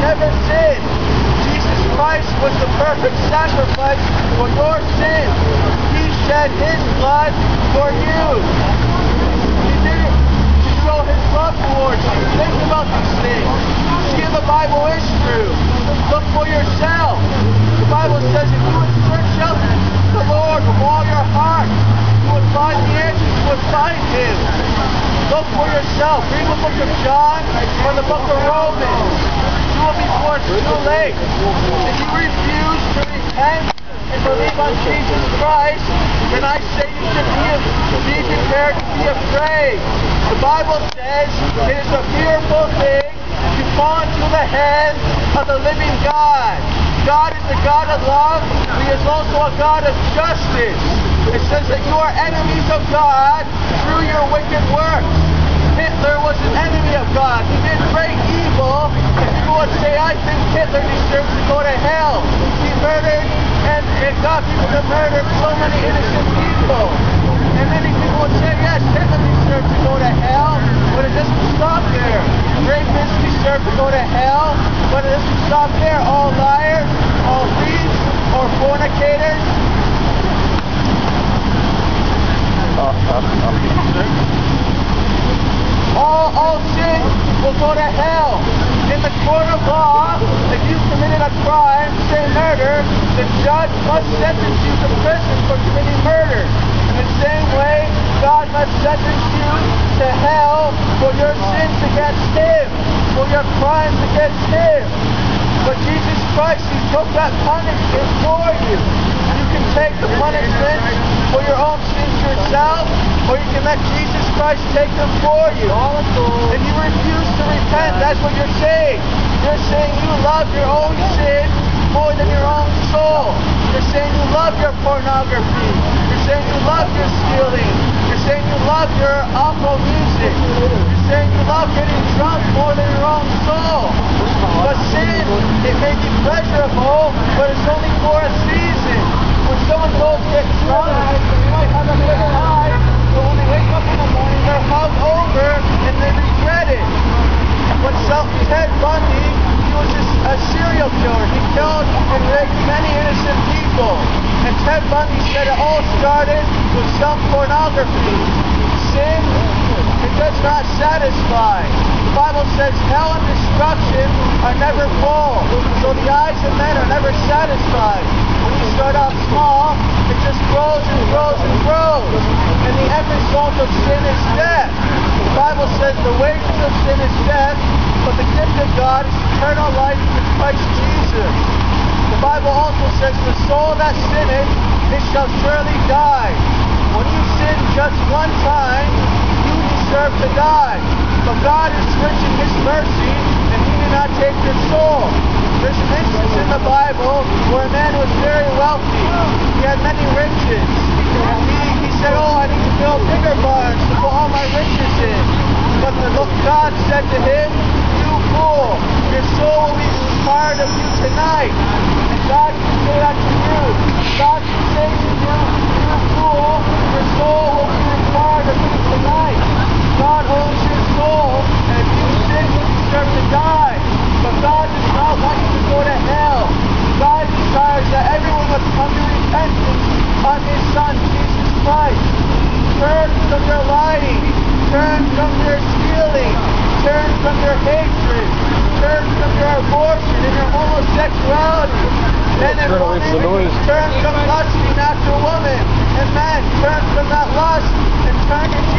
never sinned. Jesus Christ was the perfect sacrifice for your sin. He shed his blood for you. He did it to show his love towards you. Think about these things. See if the Bible is true. Look for yourself. The Bible says if you would search out the Lord with all your heart, you would find the answers, you would find him. Look for yourself. Read the book of John or the book of Romans. You will be born too late. If you refuse to repent and believe on Jesus Christ, then I say you should be prepared to be afraid. The Bible says it is a fearful thing to fall into the hands of the living God. God is the God of love, but he is also a God of justice. It says that you are enemies of God through your wicked works. Hitler was an enemy of God. He did great evil, and people would say, I think Hitler deserves to go to hell. He murdered and got people to murder so many innocent people. And many people would say, yes, Hitler deserves to go to hell, but it doesn't stop there. Rapists deserve to go to hell, but it doesn't stop there. All liars, all thieves, all fornicators. All sin will go to hell. In the court of law, if you've committed a crime, say murder, the judge must sentence you to prison for committing murder. In the same way, God must sentence you to hell for your sins against him, for your crimes against him. But Jesus Christ, he took that punishment for you. You can take the punishment for your own sins yourself, or you can let Jesus Christ take them for you. If you refuse to repent, that's what you're saying. You're saying you love your own sin more than your own soul. You're saying you love your pornography. You're saying you love your stealing. You're saying you love your awful music. You're saying you love getting drunk more than your own soul. But sin, it may be pleasurable, but it's only for a season. When someone goes to get drunk, they might have a good time, but when they wake up in the morning, they're hungover and they regret it. But Ted Bundy, he was just a serial killer. He killed and raped many innocent people. And Ted Bundy said it all started with self-pornography. Sin, it does not satisfy. The Bible says hell and destruction are never full, so the eyes of men are never satisfied. When you start out small, it just grows and grows and grows, and the end result of sin is death. The Bible says the wages of sin is death, but the gift of God is eternal life in Christ Jesus. The Bible also says the soul that sinneth, it shall surely die. When you sin just one time, you deserve to die. But God is rich in his mercy, and he did not take your soul. There's an instance in the Bible where a man was very wealthy. He had many riches. He said, oh, I need to build bigger barns to put all my riches in. But God said to him, you fool, your soul will be tired of you tonight. And God can say that to you. God can say to you, you fool, your soul will be tired of you tonight. God owns your soul, and if you sin, you deserve to die. But God does not want you to go to hell. God desires that everyone would come to repentance on his Son, Jesus Christ. Turn from your lying. Turn from your stealing. Turn from your hatred. Turn from your abortion and your homosexuality. And if women, turn from lusting after women. And man, turn from that lust and turn